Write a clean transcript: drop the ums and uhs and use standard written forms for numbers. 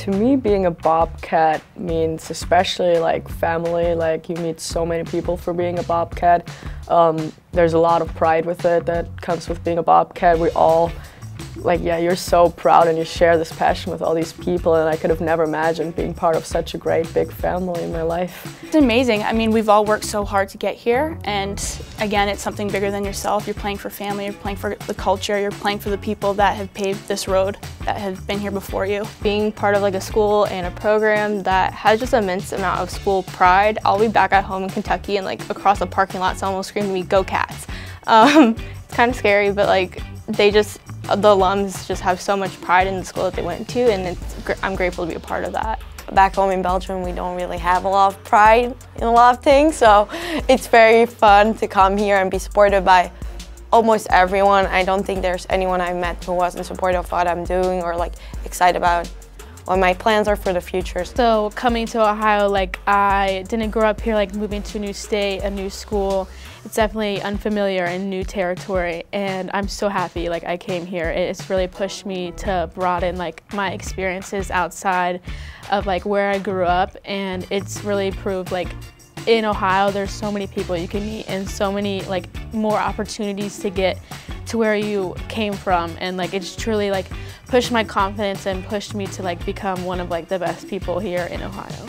To me, being a bobcat means especially like family, like you meet so many people for being a bobcat. There's a lot of pride with it that comes with being a bobcat. We all, like, yeah, you're so proud and you share this passion with all these people, and I could have never imagined being part of such a great big family in my life. It's amazing. I mean, we've all worked so hard to get here, and again, it's something bigger than yourself. You're playing for family, you're playing for the culture, you're playing for the people that have paved this road, that have been here before you. Being part of like a school and a program that has just an immense amount of school pride. I'll be back at home in Kentucky and like across the parking lot someone will scream to me, "Go Cats!" It's kind of scary, but like the alums just have so much pride in the school that they went to, and I'm grateful to be a part of that. Back home in Belgium, we don't really have a lot of pride in a lot of things, so it's very fun to come here and be supported by almost everyone. I don't think there's anyone I met who wasn't supportive of what I'm doing or like excited about what my plans are for the future. So coming to Ohio, like I didn't grow up here, like moving to a new state, a new school. It's definitely unfamiliar and new territory, and I'm so happy like I came here. It's really pushed me to broaden like my experiences outside of like where I grew up, and it's really proved like in Ohio there's so many people you can meet and so many like more opportunities to get to where you came from, and like it's truly like pushed my confidence and pushed me to like become one of like the best people here in Ohio.